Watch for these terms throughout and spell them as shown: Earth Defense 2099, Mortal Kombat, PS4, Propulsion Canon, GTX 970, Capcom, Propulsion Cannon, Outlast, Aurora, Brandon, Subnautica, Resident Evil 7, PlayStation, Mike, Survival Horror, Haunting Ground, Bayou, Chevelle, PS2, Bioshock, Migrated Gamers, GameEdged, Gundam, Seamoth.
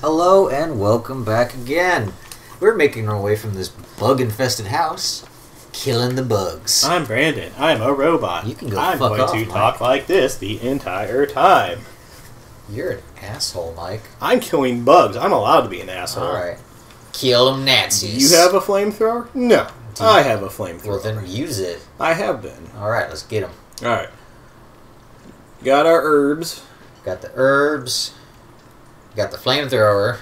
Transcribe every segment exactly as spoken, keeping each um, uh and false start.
Hello and welcome back again. We're making our way from this bug-infested house, killing the bugs. I'm Brandon. I'm a robot. You can go I'm fuck going off, to Mike. talk like this the entire time. You're an asshole, Mike. I'm killing bugs. I'm allowed to be an asshole. All right. Kill them Nazis. You have a flamethrower? No. I have a flamethrower. Well, then use it. I have been. All right, let's get them. All right. Got our herbs. Got the herbs. Got the flamethrower.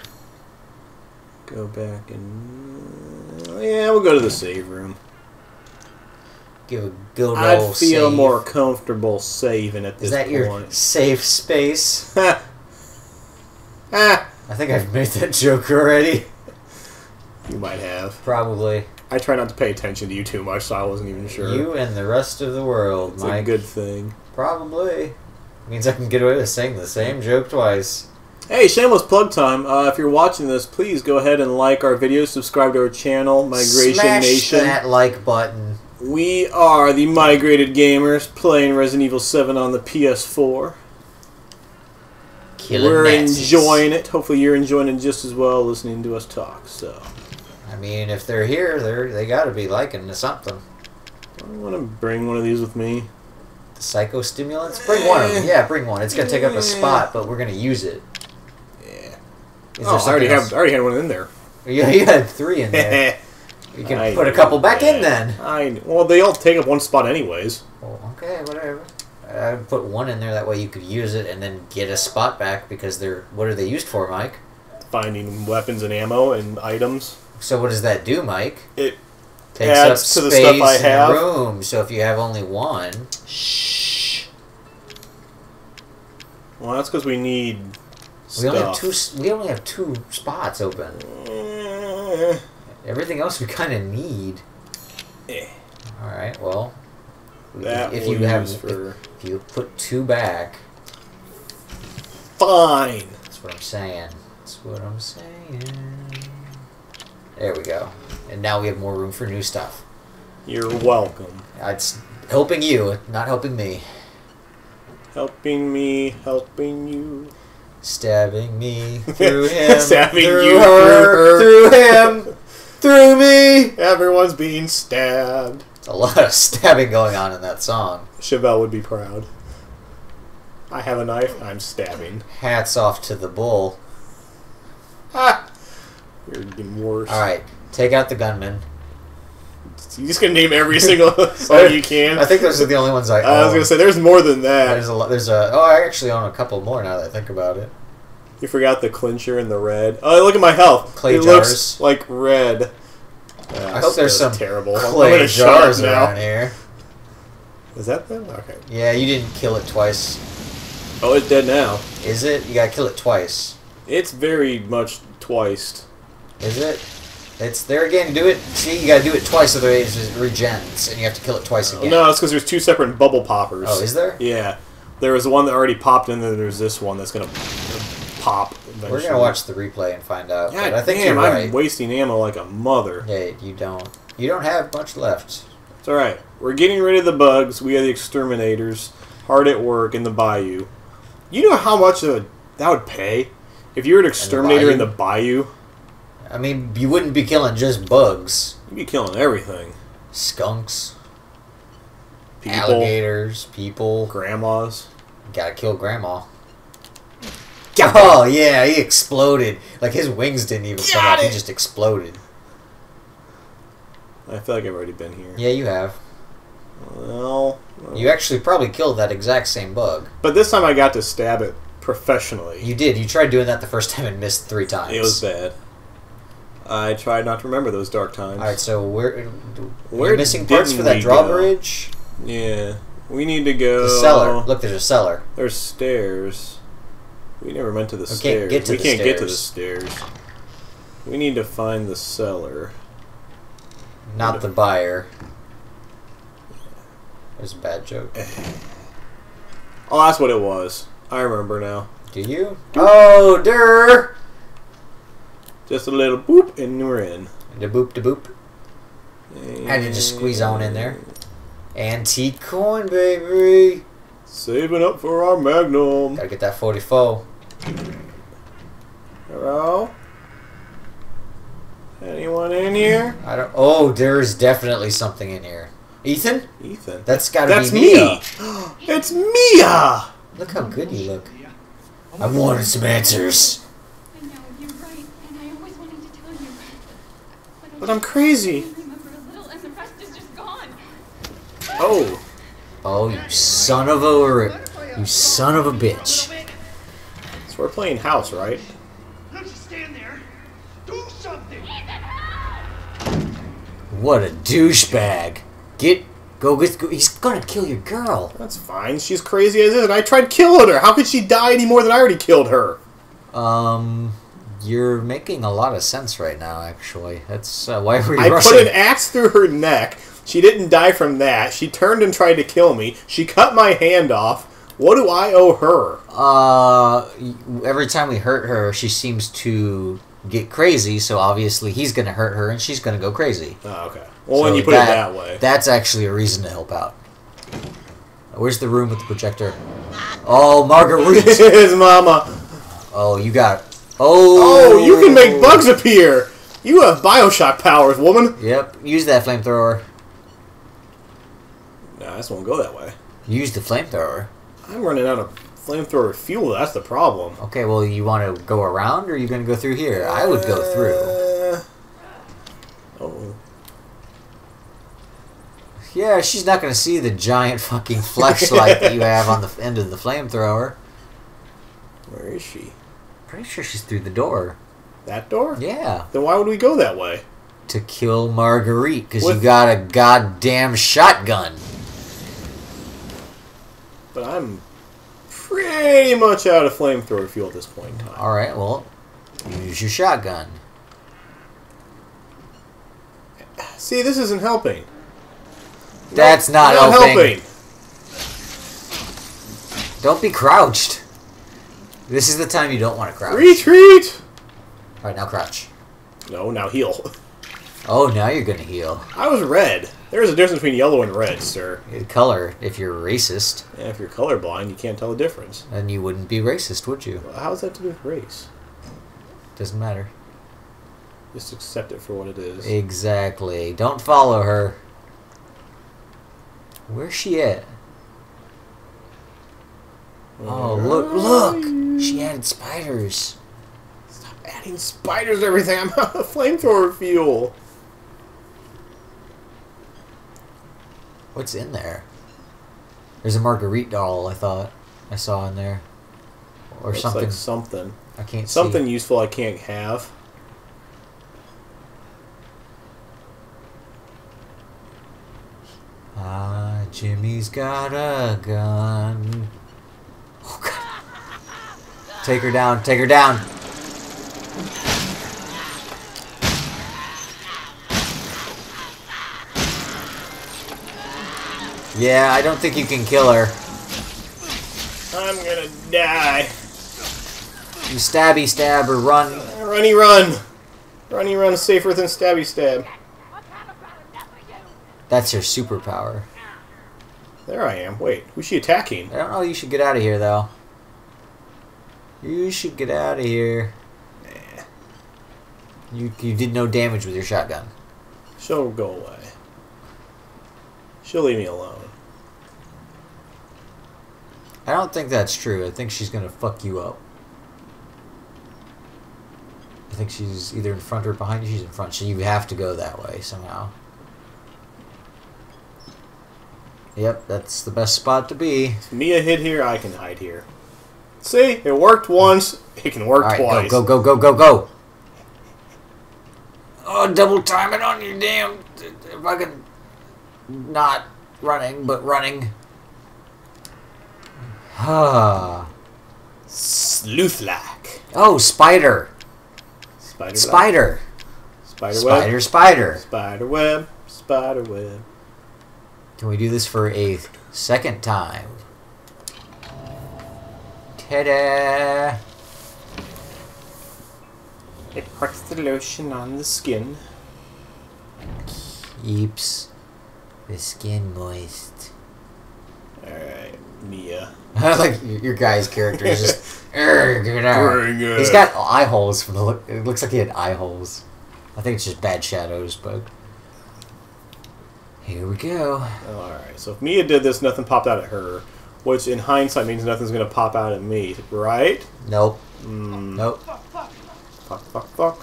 Go back and... yeah, we'll go to the save room. Give a good old save. I feel save. more comfortable saving at this point. Is that point. your safe space? Ha! Ah. I think I've made that joke already. You might have. Probably. I try not to pay attention to you too much, so I wasn't even sure. You and the rest of the world, it's Mike. It's a good thing. Probably. It means I can get away with saying the same joke twice. Hey, shameless plug time. Uh, if you're watching this, please go ahead and like our videos, subscribe to our channel, Migration Smash Nation. Smash that like button. We are the Migrated Gamers, playing Resident Evil seven on the P S four. Killing We're Nazis. enjoying it. Hopefully you're enjoying it just as well listening to us talk. So, I mean, if they're here, they're, they gotta be liking something. I want to bring one of these with me. The psychostimulants? Bring one of them. Yeah, bring one. It's going to take up a spot, but we're going to use it. Is oh, I already, have, I already had one in there. Yeah, you had three in there. You can I put a couple back that. in then. I, well, they all take up one spot anyways. Well, okay, whatever. I would put one in there. That way you could use it and then get a spot back because they're... what are they used for, Mike? Finding weapons and ammo and items. So what does that do, Mike? It takes adds up to the stuff I have. Room, so if you have only one... shh. Well, that's because we need... We only, have two, we only have two spots open. Eh. Everything else we kind of need. Eh. Alright, well... That if you have for... if you put two back... fine! That's what I'm saying. That's what I'm saying. There we go. And now we have more room for new stuff. You're welcome. It's helping you, not helping me. Helping me, helping you... stabbing me through him, stabbing through you her, through her, through him, through me. Everyone's being stabbed. There's a lot of stabbing going on in that song. Chevelle would be proud. I have a knife. I'm stabbing. Hats off to the bull. Ah, you're getting worse. All right, take out the gunman. You're just gonna name every single song you can. I think those are the only ones I own. I was gonna say there's more than that. There's a lot. There's a. Oh, I actually own a couple more now that I think about it. You forgot the clincher and the red. Oh, look at my health. Clay it jars. Looks like red. Yeah, I hope there's some terrible clay jars around here. Is that them? Okay. Yeah, you didn't kill it twice. Oh, it's dead now. Is it? You gotta kill it twice. It's very much twiced. Is it? It's there again. Do it. See, you gotta do it twice, otherwise it regens, and you have to kill it twice again. No, it's because there's two separate bubble poppers. Oh, is there? Yeah, there was the one that already popped, and then there's this one that's gonna pop eventually. We're gonna watch the replay and find out. Yeah, but I think damn, you're right. I'm wasting ammo like a mother. Yeah, you don't. You don't have much left. It's all right. We're getting rid of the bugs. We are the exterminators, hard at work in the bayou. You know how much of a, that would pay if you were an exterminator in the bayou. In the bayou? I mean, you wouldn't be killing just bugs. You'd be killing everything. Skunks. People. Alligators. People. Grandmas. Gotta kill grandma. Oh, yeah, he exploded. Like, his wings didn't even come out. He just exploded. I feel like I've already been here. Yeah, you have. Well... you actually probably killed that exact same bug. But this time I got to stab it professionally. You did. You tried doing that the first time and missed three times. It was bad. I tried not to remember those dark times. All right, so we're we're missing parts for that drawbridge. Go? Yeah, we need to go. The cellar. Look, there's a cellar. There's stairs. We never went to the we stairs. Can't get to we the can't stairs. get to the stairs. We need to find the cellar. Not the buyer. It was a bad joke. Oh, that's what it was. I remember now. Do you? Oh, der. Just a little boop, and we're in. Da boop, da boop. And I did just squeeze on in there. Antique coin, baby. Saving up for our Magnum. Gotta get that forty-four. Hello? Anyone in here? I don't. Oh, there is definitely something in here. Ethan? Ethan. That's gotta That's be Mia. That's me. It's Mia. Look how good you look. I wanted some answers. I know you're right, and I always wanted to tell you, but, but I'm crazy. I remember a little, and the rest is just gone. Oh. Oh, you son of a, you son of a bitch. So we're playing house, right? Don't just stand there. Do something. What a douchebag. Get, go, get, go, he's gonna kill your girl. That's fine. She's crazy as is, and I tried killing her. How could she die any more than I already killed her? Um, you're making a lot of sense right now, actually. That's uh, why were you I rushing? Put an axe through her neck. She didn't die from that. She turned and tried to kill me. She cut my hand off. What do I owe her? Uh, every time we hurt her, she seems to get crazy, so obviously he's going to hurt her and she's going to go crazy. Oh, okay. Well, so when you put that, it that way. That's actually a reason to help out. Where's the room with the projector? Oh, Marguerite! His mama! Oh, you got... Oh! Oh, you can make bugs appear! You have Bioshock powers, woman! Yep, use that flamethrower. Nah, this won't go that way. Use the flamethrower. I'm running out of flamethrower fuel, that's the problem. Okay, well, you want to go around, or are you going to go through here? Uh, I would go through. Oh. Yeah, she's not going to see the giant fucking flashlight that you have on the end of the flamethrower. Where is she? Pretty sure she's through the door. That door? Yeah. Then why would we go that way? To kill Marguerite, because you got a goddamn shotgun. But I'm pretty much out of flamethrower fuel at this point in time. Alright, well, use your shotgun. See, this isn't helping. That's not, not helping. helping. Don't be crouched. This is the time you don't want to crouch. Retreat! Alright, now crouch. No, now heal. Oh, now you're going to heal. I was red. There is a difference between yellow and red, sir. Color, if you're racist. Yeah, if you're colorblind, you can't tell the difference. Then you wouldn't be racist, would you? Well, how does that to do with race? Doesn't matter. Just accept it for what it is. Exactly. Don't follow her. Where's she at? Where oh, look, look! She added spiders. Stop adding spiders to everything. I'm out of flamethrower fuel. What's in there? There's a Marguerite doll, I thought. I saw in there. Or it's something. Like something. I can't something see. Something useful I can't have. Ah, uh, Jimmy's got a gun. Oh, God. Take her down. Take her down. Yeah, I don't think you can kill her. I'm gonna die. You stabby stab or run. Runny run. Runny run is safer than stabby stab. That's your superpower. There I am. Wait, who's she attacking? I don't know. You should get out of here, though. You should get out of here. Nah. You, you did no damage with your shotgun. She'll go away. She'll leave me alone. I don't think that's true. I think she's gonna fuck you up. I think she's either in front or behind you. She's in front, so you have to go that way somehow. Yep, that's the best spot to be. If Mia hid here, I can hide here. See? It worked once. It can work right, twice. Go, go, go, go, go, go! Oh, double time it on you, damn... If I can... Not running, but running. Huh. Sleuthlack. Oh, spider. Spider. Spider. Spider web. Spider, spider. Spider web. Spider web. Can we do this for a second time? Ta-da! It puts the lotion on the skin. Keeps the skin moist. Alright, Mia. I like your guy's character is just He's got eye holes from the look. It looks like he had eye holes. I think it's just bad shadows, but here we go. Alright, so if Mia did this, nothing popped out at her, which in hindsight means nothing's going to pop out at me, right? Nope. Mm. Nope. Fuck, fuck, fuck. Fuck, butt fuck, fuck.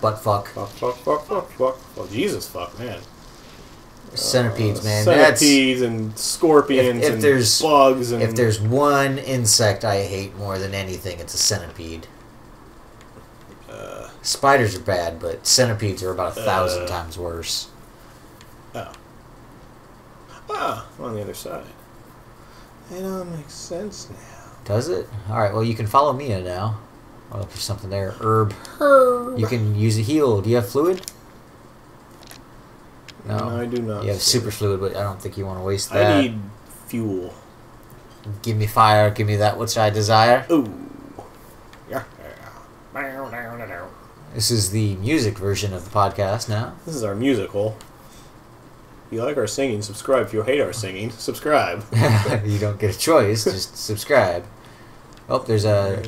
Butt fuck. Fuck, fuck, fuck, fuck, fuck. Well, Jesus fuck, man. Centipedes, uh, man. Centipedes That's, and scorpions if, if and there's, bugs. And... If there's one insect I hate more than anything, it's a centipede. Uh, Spiders are bad, but centipedes are about a thousand uh, times worse. Oh. Ah, I'm on the other side. It all makes sense now. Does it? Alright, well, you can follow Mia now. Oh, there's something there. Herb. Herb. You can use a heal. Do you have fluid? No, no, I do not. You have super fluid, but I don't think you want to waste that. I need fuel. Give me fire. Give me that which I desire. Ooh. Yeah. This is the music version of the podcast now. This is our musical. If you like our singing, subscribe. If you hate our singing, subscribe. You don't get a choice. Just subscribe. Oh, there's a...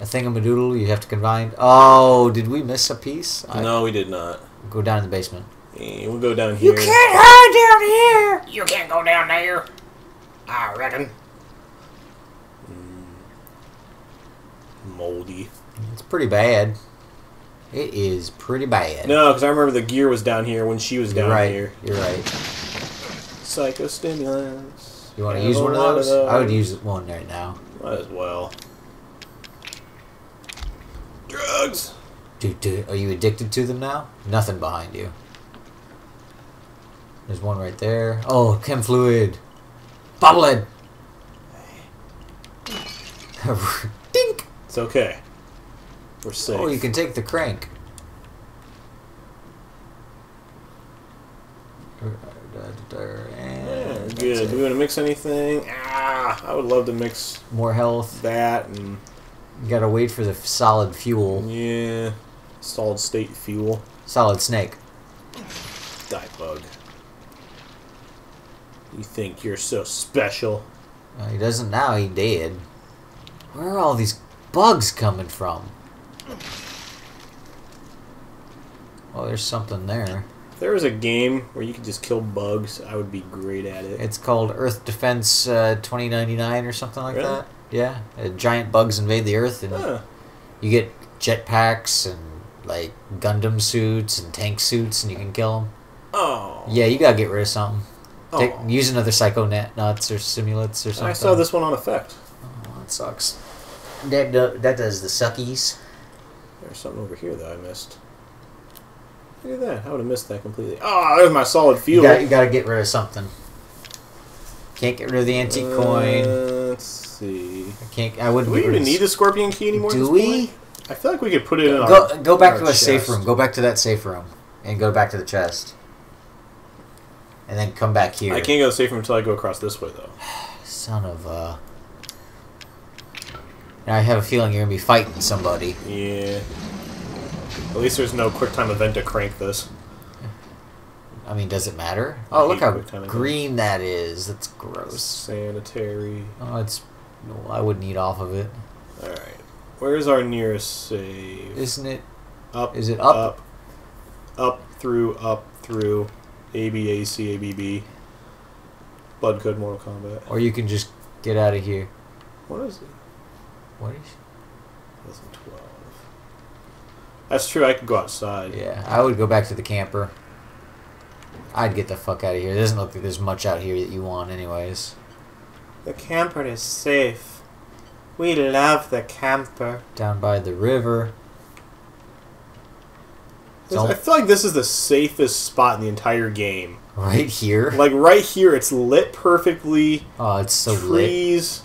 A thingamadoodle you have to combine. Oh, did we miss a piece? I no, we did not. Go down in the basement. Yeah, we'll go down here. You can't hide down here! You can't go down there. I reckon. Mm. Moldy. It's pretty bad. It is pretty bad. No, because I remember the gear was down here when she was You're down right. here. You're right. Psychostimulants. You want to use one of those? of those? I would use one right now. Might as well. Drugs! Dude, dude, are you addicted to them now? Nothing behind you. There's one right there. Oh, chem fluid. Bobblehead! Dink! It's okay. We're safe. Oh, you can take the crank. And good. Do we want to mix anything? Ah, I would love to mix... More health. That and... You gotta wait for the solid fuel. Yeah. Solid state fuel. Solid snake. Die bug. You think you're so special? Uh, he doesn't now, he did. Where are all these bugs coming from? Oh, there's something there. If there was a game where you could just kill bugs, I would be great at it. It's called Earth Defense uh, twenty ninety-nine or something like really? that. Yeah, uh, giant bugs invade the Earth, and huh. you get jetpacks and like Gundam suits and tank suits, and you can kill them. Oh. Yeah, you gotta get rid of something. Oh. Take, use another psycho net nuts or simulants or something. I saw this one on effect. Oh, that sucks. That do, that does the suckies. There's something over here that I missed. Look at that! I would have missed that completely. Oh, there's my solid fuel. You gotta, you gotta get rid of something. Can't get rid of the antique uh, coin. Let's see. I can't. I wouldn't. Do we even need the scorpion key anymore? Do we? I feel like we could put it in our chest. Go, go back to a safe room. Go back to that safe room, and go back to the chest, and then come back here. I can't go to the safe room until I go across this way, though. Son of a. Now I have a feeling you're gonna be fighting somebody. Yeah. At least there's no quick time event to crank this. I mean, does it matter? Oh, look how green that is. That's gross. Sanitary. Oh, it's... No, I wouldn't eat off of it. Alright. Where's our nearest save? Isn't it... Up. Is it up? Up. Up, through, up, through. A B A C A B B. Blood Code Mortal Kombat. Or you can just get out of here. What is it? What is it? That's twelve. That's true. I could go outside. Yeah, I would go back to the camper. I'd get the fuck out of here. It doesn't look like there's much out here that you want anyways. The camper is safe. We love the camper. Down by the river. Don't... I feel like this is the safest spot in the entire game. Right here? Like right here, it's lit perfectly. Oh, it's so trees. lit. Trees.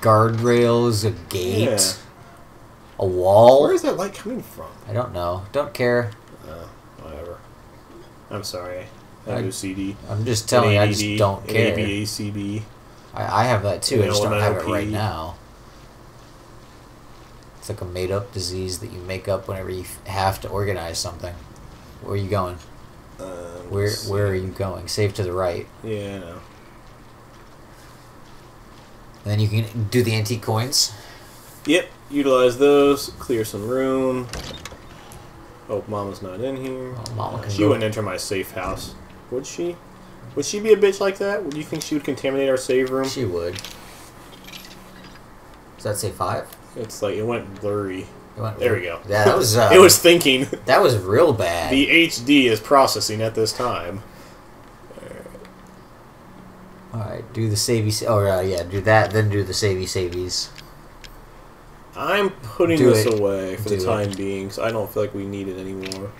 Guardrails, a gate. Yeah. A wall. Where is that light coming from? I don't know. Don't care. Uh, whatever. I'm sorry. I do C D. I'm just telling you, I just don't care. A B A C B. I, I have that too. I just don't have it right now. It's like a made-up disease that you make up whenever you have to organize something. Where are you going? Um, where Where are you going? Save to the right. Yeah. And then you can do the antique coins. Yep, utilize those, clear some room. Oh, Mama's not in here. Oh, Mama can she go. Wouldn't enter my safe house. Would she? Would she be a bitch like that? Would you think she would contaminate our save room? She would. Does that say five? It's like, it went blurry. It went there blurry. We go. Yeah, that was... Uh, it was thinking. That was real bad. The H D is processing at this time. Alright, do the savey... Oh, uh, yeah, do that, then do the savey saveys. I'm putting do this it. away for do the time it. being, so I don't feel like we need it anymore.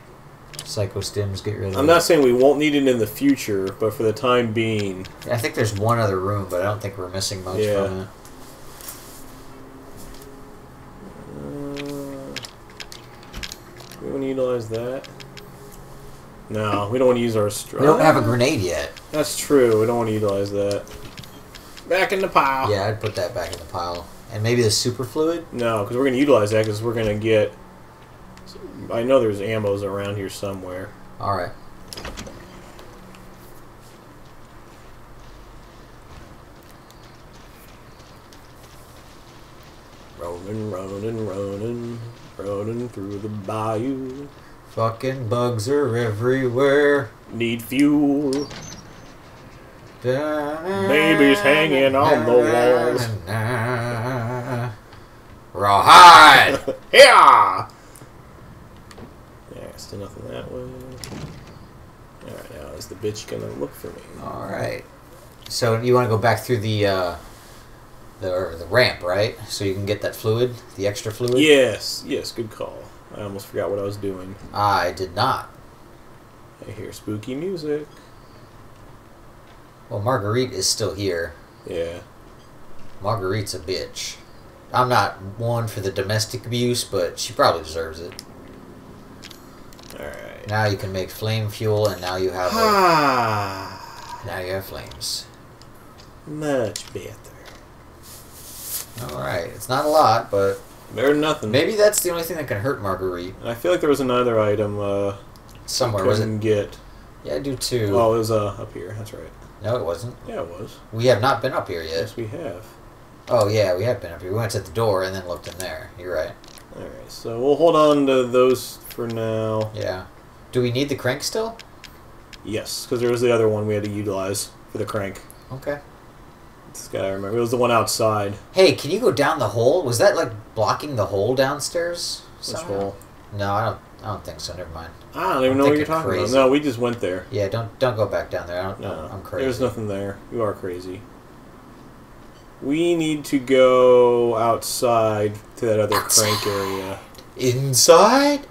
Psycho Stims, get rid of I'm it. I'm not saying we won't need it in the future, but for the time being... I think there's one other room, but I don't think we're missing much yeah. from it. Uh, we want to utilize that. No, we don't want to use our... We don't have a grenade yet. That's true. We don't want to utilize that. Back in the pile. Yeah, I'd put that back in the pile. And maybe the superfluid? No, because we're going to utilize that because we're going to get... I know there's ammos around here somewhere. Alright. Rolling, rolling, rolling. Rolling through the bayou. Fucking bugs are everywhere. Need fuel. Babies hanging on the walls. Rawhide! Yeah! Yeah, still nothing that way. Alright, now is the bitch gonna look for me? Alright. So you want to go back through the, uh, the, or the ramp, right? So you can get that fluid? The extra fluid? Yes, yes, good call. I almost forgot what I was doing. I did not. I hear spooky music. Well, Marguerite is still here. Yeah. Marguerite's a bitch. I'm not one for the domestic abuse, but she probably deserves it. Alright. Now you can make flame fuel, and now you have... Ah! Now you have flames. Much better. Alright. It's not a lot, but... Better than nothing. Maybe that's the only thing that can hurt Marguerite. I feel like there was another item uh, somewhere we couldn't get. Yeah, I do too. Oh, it was uh, up here. That's right. No, it wasn't. Yeah, it was. We have not been up here yet. Yes, we have. Oh, yeah, we have been up here. We went to the door and then looked in there. You're right. All right, so we'll hold on to those for now. Yeah. Do we need the crank still? Yes, because there was the other one we had to utilize for the crank. Okay. This guy, I remember. It was the one outside. Hey, can you go down the hole? Was that, like, blocking the hole downstairs? Which hole? No, I don't, I don't think so. Never mind. I don't even I'm know what you're talking crazy. about. No, we just went there. Yeah, don't don't go back down there. I don't, no, I'm crazy. There's nothing there. You are crazy. We need to go outside to that other outside. crank area. Inside?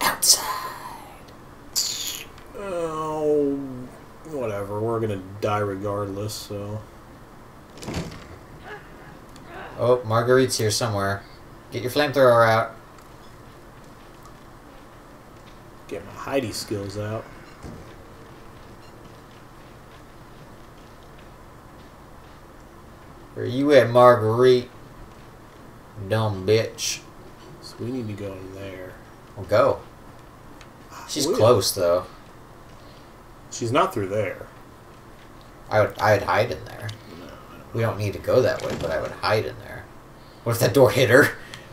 Outside. Oh, whatever. We're going to die regardless, so... Oh, Marguerite's here somewhere. Get your flamethrower out. Get my Heidi skills out. Where you at, Marguerite? Dumb bitch. So we need to go in there. We'll go. She's Weird. close, though. She's not through there. I would, I would hide in there. We don't need to go that way, but I would hide in there. What if that door hit her?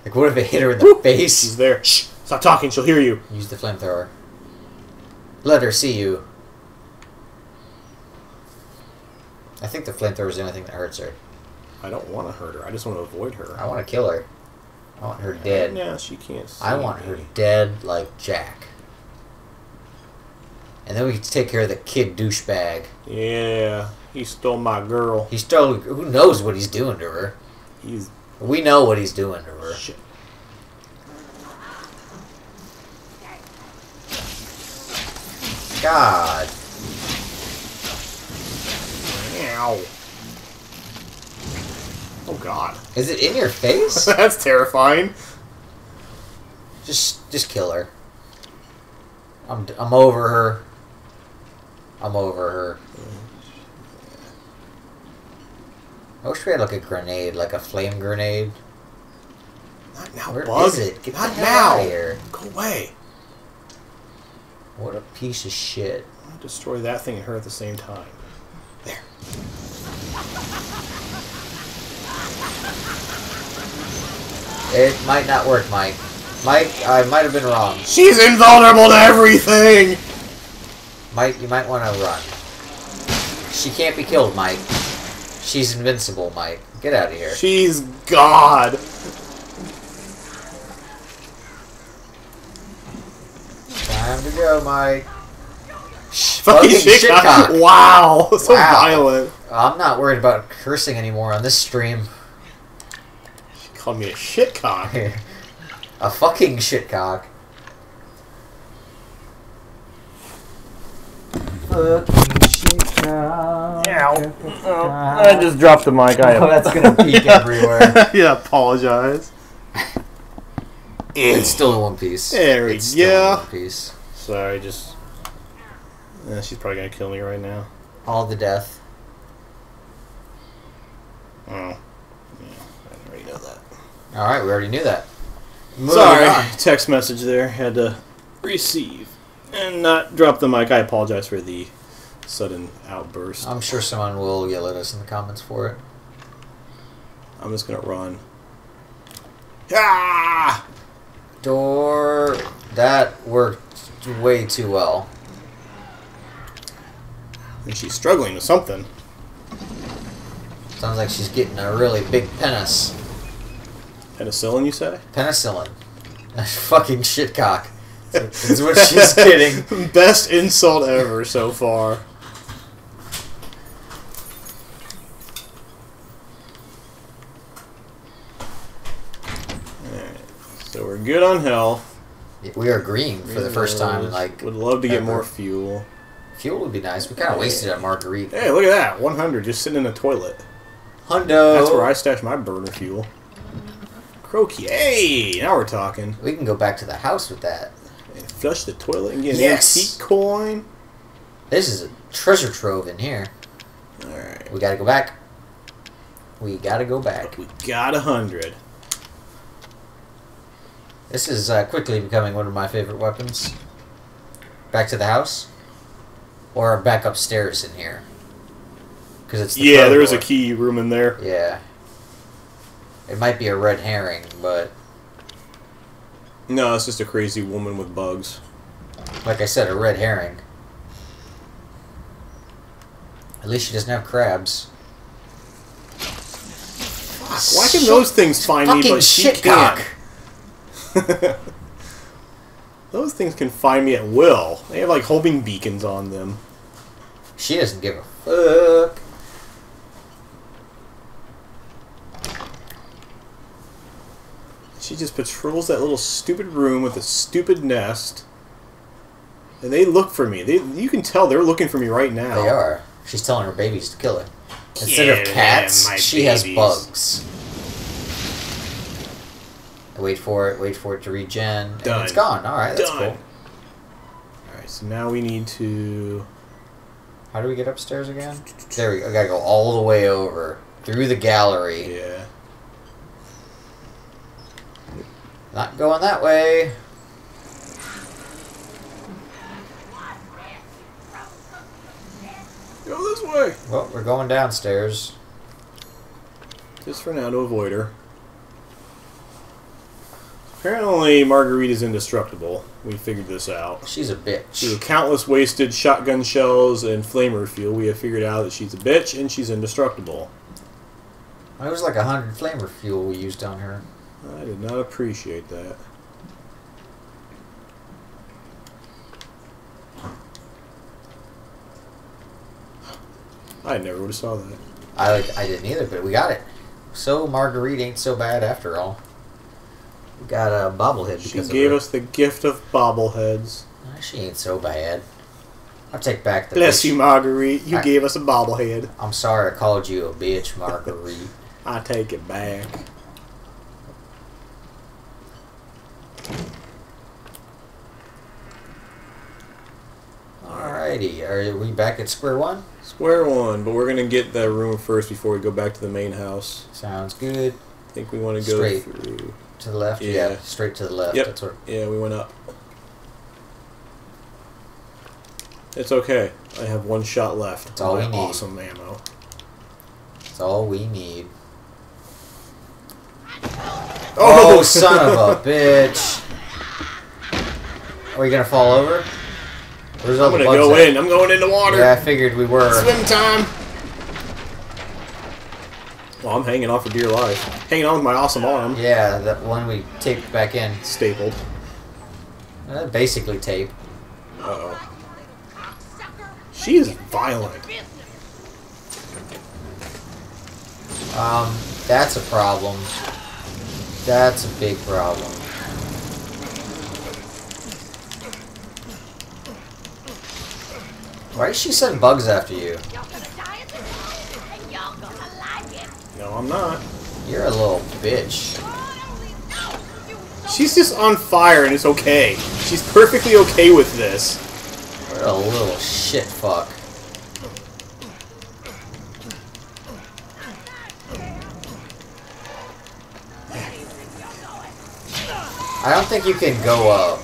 Like, what if it hit her in the Woo! face? She's there. Shh! Stop talking, she'll hear you. Use the flamethrower. Let her see you. I think the flamethrower is the only thing that hurts her. I don't want to hurt her. I just want to avoid her. I want to kill her. I want her dead. No, she can't see I want me. her dead like Jack. And then we can take care of the kid douchebag. Yeah. He stole my girl. He stole... Who knows what he's doing to her? He's... We know what he's doing to her. Shit. God. Ow. Oh, God. Is it in your face? That's terrifying. Just just kill her. I'm, I'm over her. I'm over her. I wish we had like a grenade, like a flame grenade. Not now, Where bug. is it? Get Not the hell now. Out of here. Go away. What a piece of shit. I'll destroy that thing and her at the same time. There. It might not work, Mike. Mike, I might have been wrong. She's invulnerable to everything! Mike, you might want to run. She can't be killed, Mike. She's invincible, Mike. Get out of here. She's God! Time to go, Mike. Fucking shitcock. Shit wow. So wow. violent. I'm not worried about cursing anymore on this stream. She called me a shitcock. A fucking shitcock. Fucking shitcock. Ow. Oh, I just dropped the mic. I oh, that's going to peek yeah. everywhere. Yeah, apologize. It's still in one piece. There we it's go. Still in one piece. Sorry, just... Yeah, she's probably gonna kill me right now. All the death. Oh. Yeah, I already know that. Alright, we already knew that. Moving Sorry, on. Text message there. Had to receive and not drop the mic. I apologize for the sudden outburst. I'm sure someone will yell at us in the comments for it. I'm just gonna run. Ah! Door. That worked way too well. And she's struggling with something. Sounds like she's getting a really big penis. Penicillin, you say? Penicillin. Fucking shitcock. That's what she's getting. Best insult ever so far. Alright. So we're good on health. We are green for the first time. Like, would love to ever. get more fuel. Fuel would be nice. We kind of wasted a margarita. Hey, look at that. one hundred just sitting in the toilet. Hundo. That's where I stash my burner fuel. Crokey. Hey, now we're talking. We can go back to the house with that. And flush the toilet and get yes. an antique coin. This is a treasure trove in here. Alright. We gotta go back. We gotta go back. We got a hundred. This is uh, quickly becoming one of my favorite weapons. Back to the house. Or back upstairs in here, because it's the yeah. There is a key room in there. Yeah, it might be a red herring, but no, it's just a crazy woman with bugs. Like I said, a red herring. At least she doesn't have crabs. Fuck, why can those things find me, but she can't? Those things can find me at will. They have, like, homing beacons on them. She doesn't give a fuck. She just patrols that little stupid room with a stupid nest. And they look for me. They, you can tell they're looking for me right now. They are. She's telling her babies to kill her. Instead yeah, of cats, yeah, she babies. has bugs. Wait for it, wait for it to regen. Done. And it's gone. Alright, that's Done. cool. Alright, so now we need to... How do we get upstairs again? There we go. I gotta go all the way over. Through the gallery. Yeah. Not going that way. Go this way! Well, we're going downstairs. Just for now to avoid her. Apparently, Margarita's indestructible. We figured this out. She's a bitch. Through countless wasted shotgun shells and flamer fuel, we have figured out that she's a bitch and she's indestructible. It was like a hundred flamer fuel we used on her. I did not appreciate that. I never would have saw that. I, I didn't either, but we got it. So Margarita ain't so bad after all. We got a bobblehead. She gave us the gift of bobbleheads. She ain't so bad. I'll take back the... Bless bitch. you, Marguerite. You I, gave us a bobblehead. I'm sorry I called you a bitch, Marguerite. I take it back. Alrighty. Are we back at square one? Square one, but we're going to get that room first before we go back to the main house. Sounds good. I think we want to go Straight. through... To the left? Yeah. yeah. Straight to the left. Yep. That's where... Yeah, we went up. It's okay. I have one shot left. That's all we need. Awesome ammo. That's all we need. Oh, oh Oh, son of a bitch. Are you gonna fall over? Where's all I'm gonna the go at? in. I'm going into water. Yeah, I figured we were. Swim time. Well, I'm hanging off for dear life. Hanging on with my awesome arm. Yeah, that one we taped back in. Stapled. Uh, basically tape. Uh-oh. She is violent. Um, that's a problem. That's a big problem. Why is she sending bugs after you? No, I'm not. You're a little bitch. She's just on fire and it's okay. She's perfectly okay with this. What a little shit fuck. I don't think you can go up.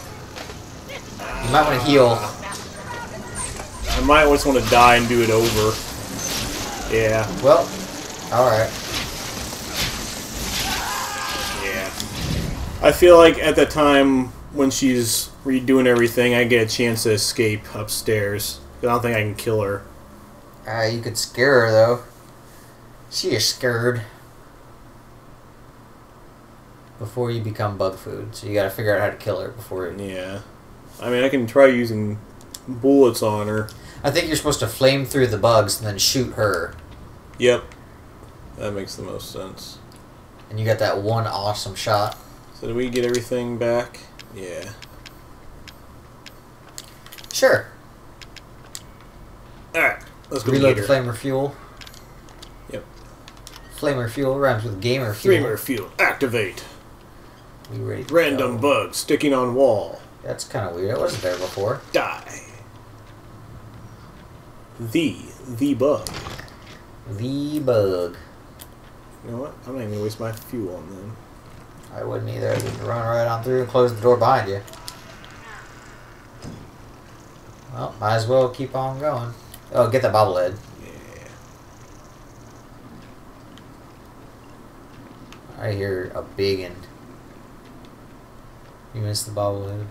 You might want to heal. I might just want to die and do it over. Yeah. Well, alright. Yeah. I feel like at the time when she's redoing everything, I get a chance to escape upstairs. I don't think I can kill her. Ah, uh, you could scare her, though. She is scared. Before you become bug food, so you gotta figure out how to kill her before it... Yeah. I mean, I can try using bullets on her. I think you're supposed to flame through the bugs and then shoot her. Yep. That makes the most sense. And you got that one awesome shot. So did we get everything back? Yeah. Sure. Alright, let's go reload the flamer fuel. Yep. Flamer fuel rhymes with gamer fuel. Gamer fuel, activate. We ready to Random go. bug sticking on wall. That's kind of weird. It wasn't there before. Die. The. The bug. The bug. You know what? I'm not even going to waste my fuel on them. I wouldn't either. I'd just run right on through and close the door behind you. Well, might as well keep on going. Oh, get that bobblehead. Yeah. I hear a biggin'. You missed the bobblehead.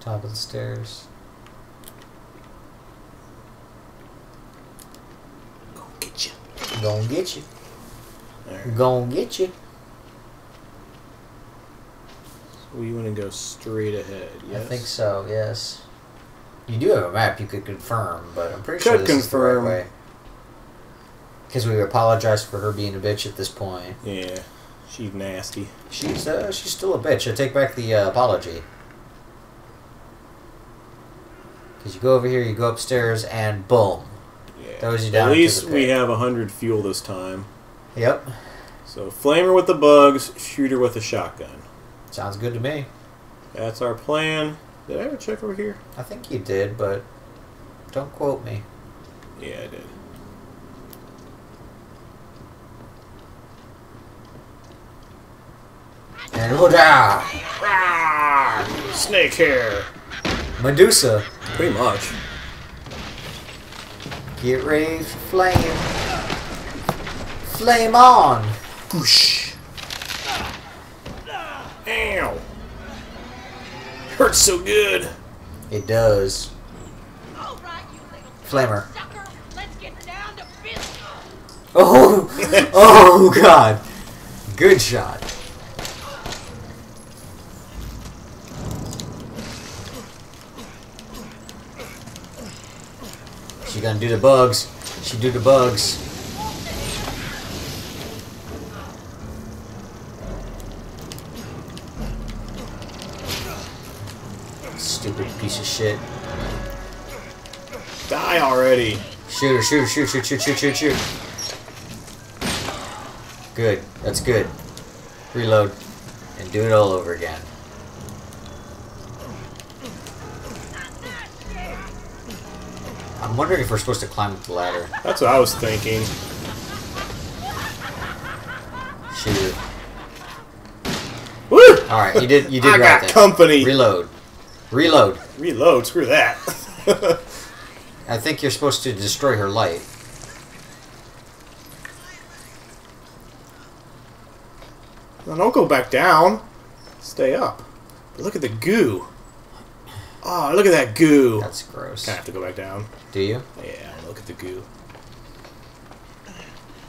Top of the stairs. Gonna get you. Gonna get you. Right. Gonna get you. So we want to go straight ahead, yes? I think so, yes. You do have a map you could confirm, but I'm pretty could sure this confirm. is the right way. Because we apologize for her being a bitch at this point. Yeah. She's nasty. She's uh, she's still a bitch. I take back the uh, apology. Cause you go over here, you go upstairs, and boom, yeah. Throws you down. At least we have a hundred fuel this time. Yep. So flame her with the bugs, shoot her with a shotgun. Sounds good to me. That's our plan. Did I ever check over here? I think you did, but don't quote me. Yeah, I did. And Hoda! Ah, snake hair! Medusa! Pretty much. Get ready for flame. Flame on! Whoosh! Ow! Hurts so good! It does. Flamer. Oh! Oh, God! Good shot. She gonna do the bugs. She do the bugs. Stupid piece of shit. Die already. Shoot her, shoot her, shoot, shoot, shoot, shoot, shoot, shoot. Good. That's good. Reload. And do it all over again. I'm wondering if we're supposed to climb up the ladder. That's what I was thinking. Shoot. Woo! Alright, you did you did I right got there. company. Reload. Reload. Reload, screw that. I think you're supposed to destroy her light. Now don't go back down. Stay up. But look at the goo. Oh, look at that goo. That's gross. I have to go back down. Do you? Yeah, look at the goo.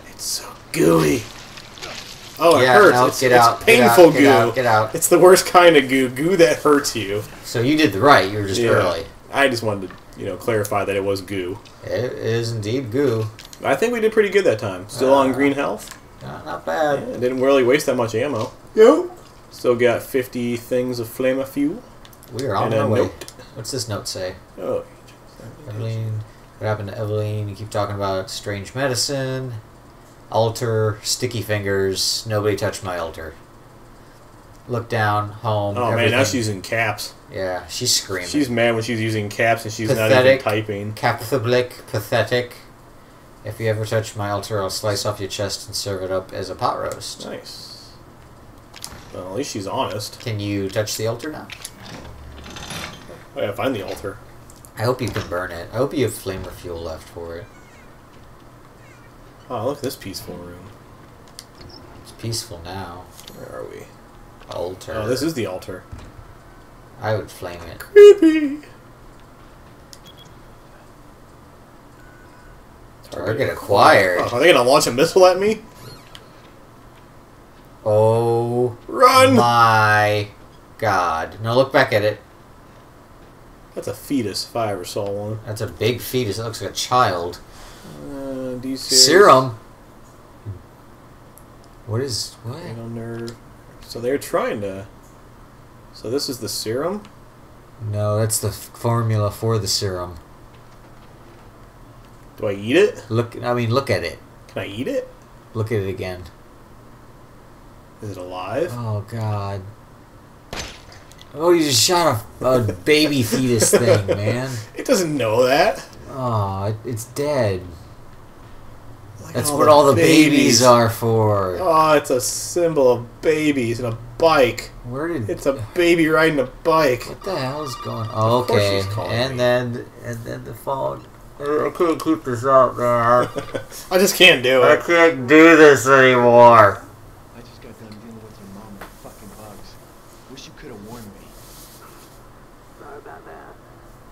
It's so gooey. Oh, it yeah, hurts. No, it's get it's out, painful get out, goo. Get out, get out. It's the worst kind of goo. Goo that hurts you. So you did the right. You were just yeah. early. I just wanted to, you know, clarify that it was goo. It is indeed goo. I think we did pretty good that time. Still uh, on green health. Not, not bad. Yeah, didn't really waste that much ammo. Yep. Still got fifty things of flame fuel. We are on our way. Note. What's this note say? Oh, Eveline. What happened to Eveline? You keep talking about strange medicine. Altar, sticky fingers, nobody touched my altar. Look down, home. Oh everything. Man, now she's using caps. Yeah, she's screaming. She's mad when she's using caps and she's pathetic, not even typing. Capthablic, pathetic. If you ever touch my altar, I'll slice off your chest and serve it up as a pot roast. Nice. Well, at least she's honest. Can you touch the altar now? Oh yeah, find the altar. I hope you can burn it. I hope you have flame or fuel left for it. Oh, look at this peaceful room. It's peaceful now. Where are we? Altar. Oh, this is the altar. I would flame it. Creepy! Target acquired. Oh, are they going to launch a missile at me? Oh. Run! My God. Now look back at it. That's a fetus if I ever saw one. That's a big fetus. It looks like a child. Uh, do you Serum. What is what? Nerve. So they're trying to. So this is the serum. No, that's the formula for the serum. Do I eat it? Look, I mean, look at it. Can I eat it? Look at it again. Is it alive? Oh God. Oh, you just shot a, a baby fetus thing, man. It doesn't know that. Oh, it's dead. Like That's all what the all the babies. babies are for. Oh, it's a symbol of babies and a bike. Where did it's a baby riding a bike? What the hell is going? on? Okay, of she's and me. then and then the fog. I can't keep this up there. I just can't do it. I can't do this anymore. I just got done dealing with your mom and fucking bugs. Wish you could have warned me. Sorry about that.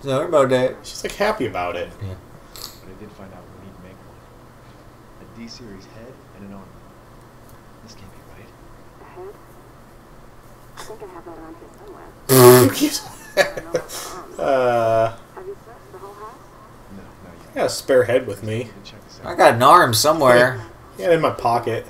Sorry about that. She's like happy about it. Yeah. But I did find out we need to make one. A D series head and an arm. This can't be right. A head? I think I have that around here somewhere. uh, have you searched the whole house? No, no, you I got a spare head with me. I got an arm somewhere. Yeah, yeah in my pocket.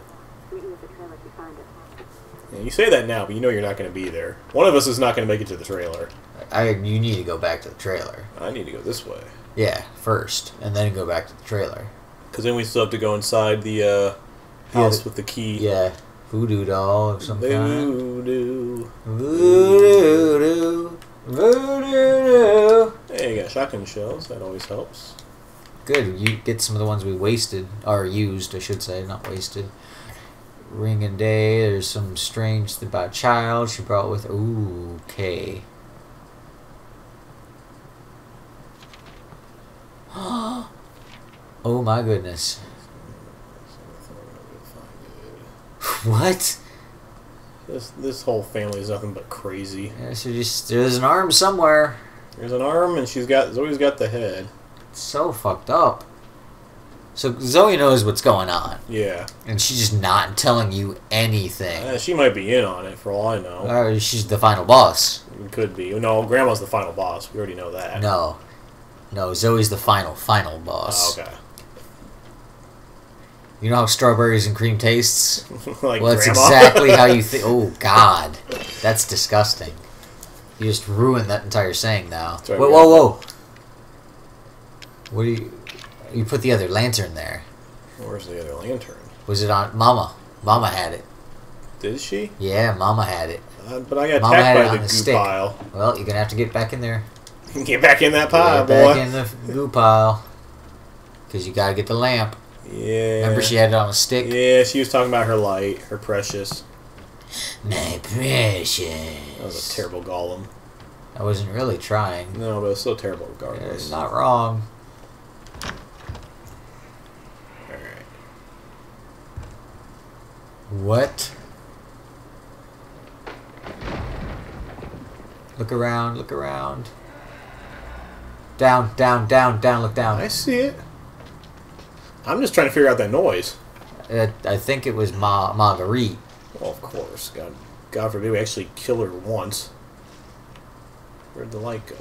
Yeah, you say that now, but you know you're not going to be there. One of us is not going to make it to the trailer. I, you need to go back to the trailer. I need to go this way. Yeah, first, and then go back to the trailer. Because then we still have to go inside the uh, house yeah, with the key. Yeah, voodoo doll of some voodoo. kind. Voodoo. Voodoo. Voodoo. Hey, you got shotgun shells. That always helps. Good. You get some of the ones we wasted, or used, I should say, not wasted. Ring and day. There's some strange thing about a child she brought with. Ooh, okay. Oh my goodness. What? This this whole family is nothing but crazy. Yeah, she just, there's an arm somewhere. There's an arm and she's got Zoe's got the head. It's so fucked up. So Zoe knows what's going on. Yeah. And she's just not telling you anything. Uh, she might be in on it for all I know. Or she's the final boss. It could be. No, Grandma's the final boss. We already know that. No. No, Zoe's the final, final boss. Oh, okay. You know how strawberries and cream tastes? Like well, that's grandma? exactly how you think. Oh, God. That's disgusting. You just ruined that entire saying now. Sorry, whoa, whoa, whoa, whoa. What do you... You put the other lantern there. Where's the other lantern? Was it on... Mama. Mama had it. Did she? Yeah, Mama had it. Uh, but I got Mama attacked by the, the goo pile. Well, you're going to have to get back in there. Get back in that pile, get boy. Back in the goo pile. Because you got to get the lamp. Yeah. Remember she had it on a stick? Yeah, she was talking about her light, her precious. My precious. That was a terrible golem. I wasn't really trying. No, but it was still terrible regardless. You're not wrong. Alright. What? Look around, look around. Down, down, down, down, look down. I see it. I'm just trying to figure out that noise. I, I think it was Ma Marguerite. Well, of course. God, God forbid we actually kill her once. Where'd the light go?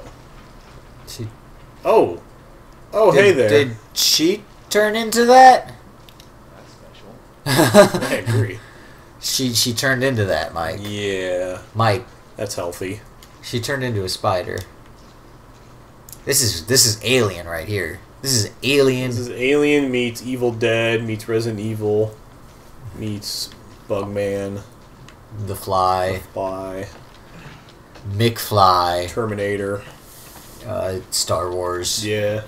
She... Oh! Oh, did, hey there. Did she turn into that? That's special. I agree. She she turned into that, Mike. Yeah. Mike. That's healthy. She turned into a spider. This is this is Alien right here. This is Alien. This is Alien meets Evil Dead meets Resident Evil meets Bugman, The Fly, The Fly, McFly, Terminator, uh, Star Wars. Yeah.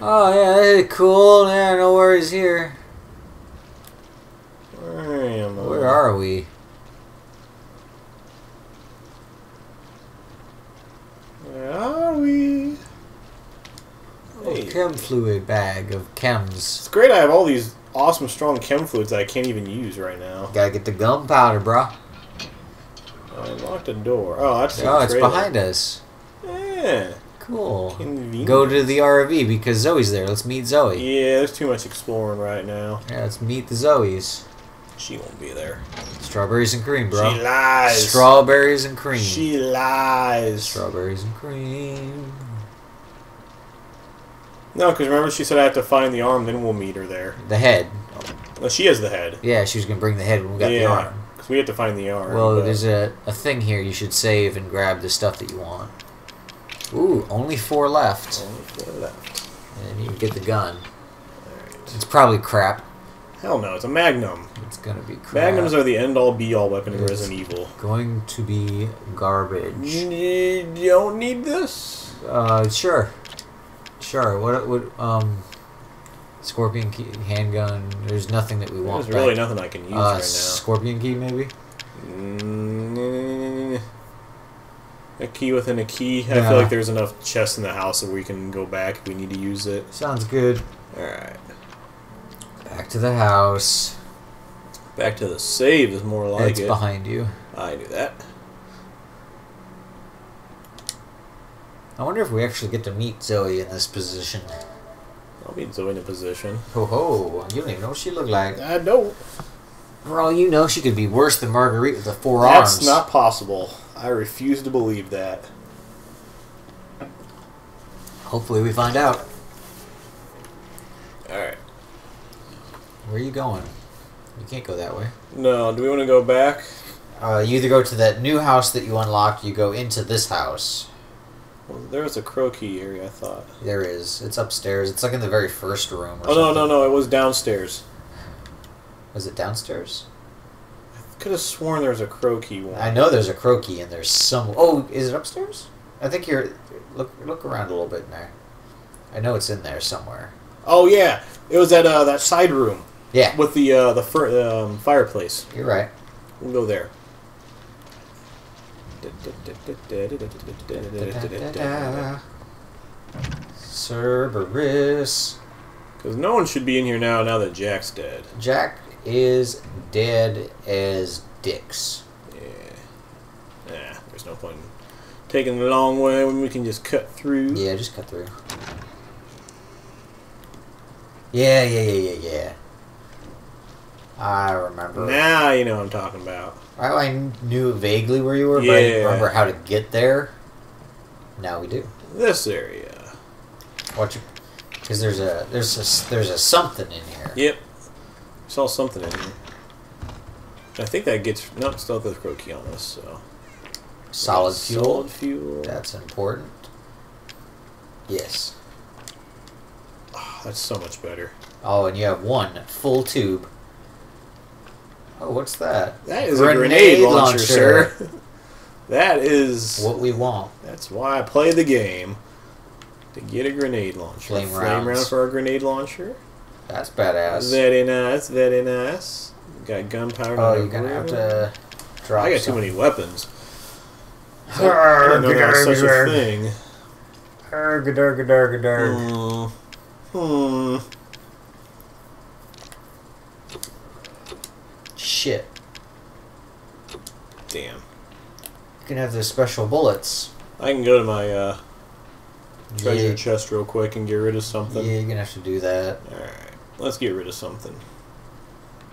Oh yeah, that is cool. Yeah, no worries here. Where am I? Where are we? Where are we? Oh, hey. Chem fluid bag of chems. It's great. I have all these awesome, strong chem fluids that I can't even use right now. Gotta get the gunpowder, brah. I locked a door. Oh, that's oh, it's behind us. Yeah. Cool. Convenient. Go to the R V because Zoe's there. Let's meet Zoe. Yeah, there's too much exploring right now. Yeah, let's meet the Zoes. She won't be there. Strawberries and cream, bro. She lies. Strawberries and cream. She lies. Strawberries and cream. No, because remember she said I have to find the arm, then we'll meet her there. The head. Well, she has the head. Yeah, she was going to bring the head when we got yeah, the arm. Because we had to find the arm. Well, but... there's a, a thing here you should save and grab the stuff that you want. Ooh, only four left. Only four left. And you can get the gun. Right. It's probably crap. Hell no, it's a Magnum. It's gonna be crap. Magnums are the end-all, be-all weapon of Resident Evil. Going to be garbage. You don't need this? Uh, sure. Sure. What would, um... Scorpion key, handgun, there's nothing that we want. There's really nothing I can use uh, right now. Scorpion key, maybe? Mm-hmm. A key within a key. I yeah. feel like there's enough chests in the house that we can go back if we need to use it. Sounds good. Alright. Back to the house. Back to the save is more like it's it. It's behind you. I knew that. I wonder if we actually get to meet Zoe in this position. I'll meet Zoe in a position. Ho ho. You don't even know what she looked like. I don't. For all you know, she could be worse than Marguerite with the four arms. That's not possible. I refuse to believe that. Hopefully we find out. Alright. Where are you going? You can't go that way. No, do we want to go back? Uh, you either go to that new house that you unlocked, you go into this house. Well, there was a crow key area, I thought. There is. It's upstairs. It's like in the very first room or oh, something. Oh, no, no, no. It was downstairs. Was it downstairs? I could have sworn there's a crow key one. I know there's a crow key in there somewhere. Oh, is it upstairs? I think you're... Look look around a little bit in there. I know it's in there somewhere. Oh, yeah. It was at uh, that side room. Yeah. With the uh, the fir um, fireplace. You're right. We'll go there. Cerberus. Because no one should be in here now, now that Jack's dead. Jack... is dead as dicks. Yeah. Nah, there's no point in taking the long way when we can just cut through. Yeah, just cut through. Yeah, yeah, yeah, yeah, yeah. I remember. Now you know what I'm talking about. I, I knew vaguely where you were, yeah. but I didn't remember how to get there. Now we do. This area. Watch it. Because there's a, there's, a, there's a something in here. Yep. Saw something in here. I think that gets not still the crow key on us. So solid fuel. Solid fuel. That's important. Yes. Oh, that's so much better. Oh, and you have one full tube. Oh, what's that? That is grenade a grenade launcher, launcher. sir. That is what we want. That's why I play the game, to get a grenade launcher. Flame, Flame round for our grenade launcher. That's badass. Very nice, very nice. Got gunpowder. Oh, you're gonna have to drop. I got something. Too many weapons. So I don't know there's such a thing. Hmm. Hmm. Shit. Damn. You can have those special bullets. I can go to my uh, treasure yeah. chest real quick and get rid of something. Yeah, you're gonna have to do that. Alright, let's get rid of something.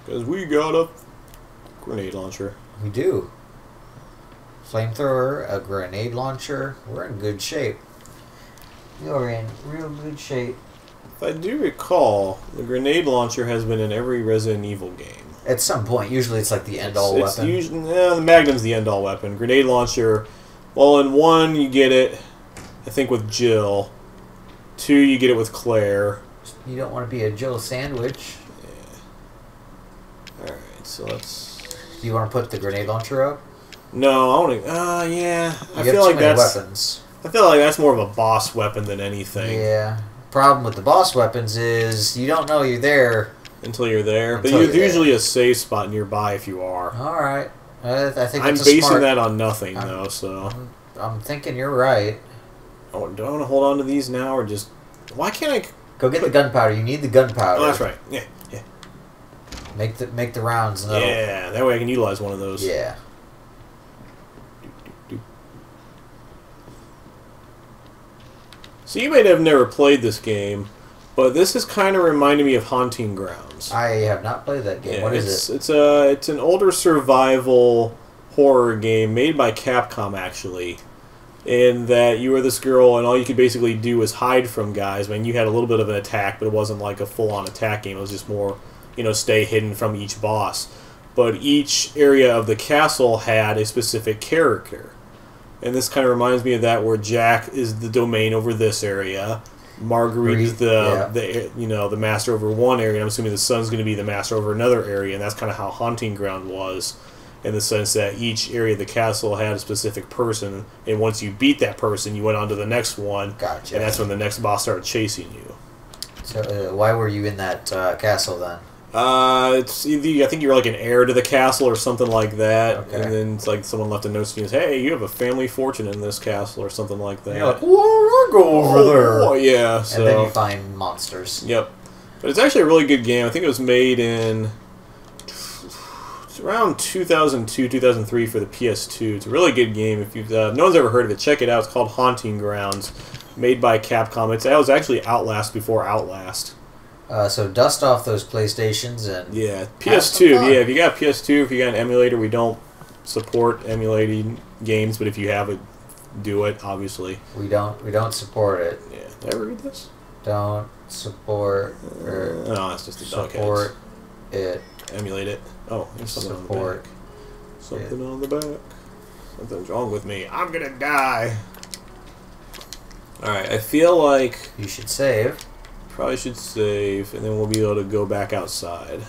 Because we got a grenade launcher. We do. Flamethrower, a grenade launcher. We're in good shape. You're in real good shape. If I do recall, the grenade launcher has been in every Resident Evil game. At some point, usually it's like the end-all weapon. Usually, yeah, the Magnum's the end-all weapon. Grenade launcher, well, in one you get it, I think, with Jill. Two, you get it with Claire. You don't want to be a Jill sandwich. Yeah. Alright, so let's... Do you want to put the grenade launcher up? No, I want to... Uh, yeah. I feel like that's... weapons. I feel like that's more of a boss weapon than anything. Yeah. Problem with the boss weapons is you don't know you're there until you're there. Until but you're you're usually there. a safe spot nearby if you are. All right. Uh, I think I'm that's basing smart... that on nothing I'm, though, so I'm, I'm thinking you're right. Oh, do I want to hold on to these now or just? Why can't I go get put... the gunpowder? You need the gunpowder. Oh, that's right. Yeah, yeah. Make the make the rounds. Though. Yeah, that way I can utilize one of those. Yeah. So you may have never played this game, but this is kind of reminding me of Haunting Grounds. I have not played that game. Yeah, what is it? It's a it's an older survival horror game made by Capcom, actually. In that you were this girl, and all you could basically do was hide from guys. I mean, you had a little bit of an attack, but it wasn't like a full-on attack game. It was just more, you know, stay hidden from each boss. But each area of the castle had a specific character. And this kind of reminds me of that, where Jack is the domain over this area, Marguerite is the, yeah. the you know the master over one area. And I'm assuming the son's going to be the master over another area, and that's kind of how Haunting Ground was, in the sense that each area of the castle had a specific person, and once you beat that person, you went on to the next one. Gotcha. And that's when the next boss started chasing you. So uh, why were you in that uh, castle then? Uh, it's either, I think you're like an heir to the castle or something like that, okay. And then it's like someone left a note saying, "Hey, you have a family fortune in this castle" or something like that. And you're like, "Whoa, I go over there!" Oh, yeah, so. And then you find monsters. Yep, but it's actually a really good game. I think it was made in it's around two thousand two, two thousand three for the P S two. It's a really good game. If you've uh, no one's ever heard of it, check it out. It's called Haunting Grounds, made by Capcom. It's that was actually Outlast before Outlast. Uh, so dust off those PlayStations and yeah, P S two. Yeah, if you got P S two, if you got an emulator, we don't support emulating games, but if you have it, do it. Obviously, we don't. We don't support it. Yeah, did I read this? Don't support. Or uh, no, it's just the dog support it. Emulate it. Oh, there's something support on the back. Something it. on the back. Something's wrong with me. I'm gonna die. All right, I feel like you should save. Probably should save, and then we'll be able to go back outside.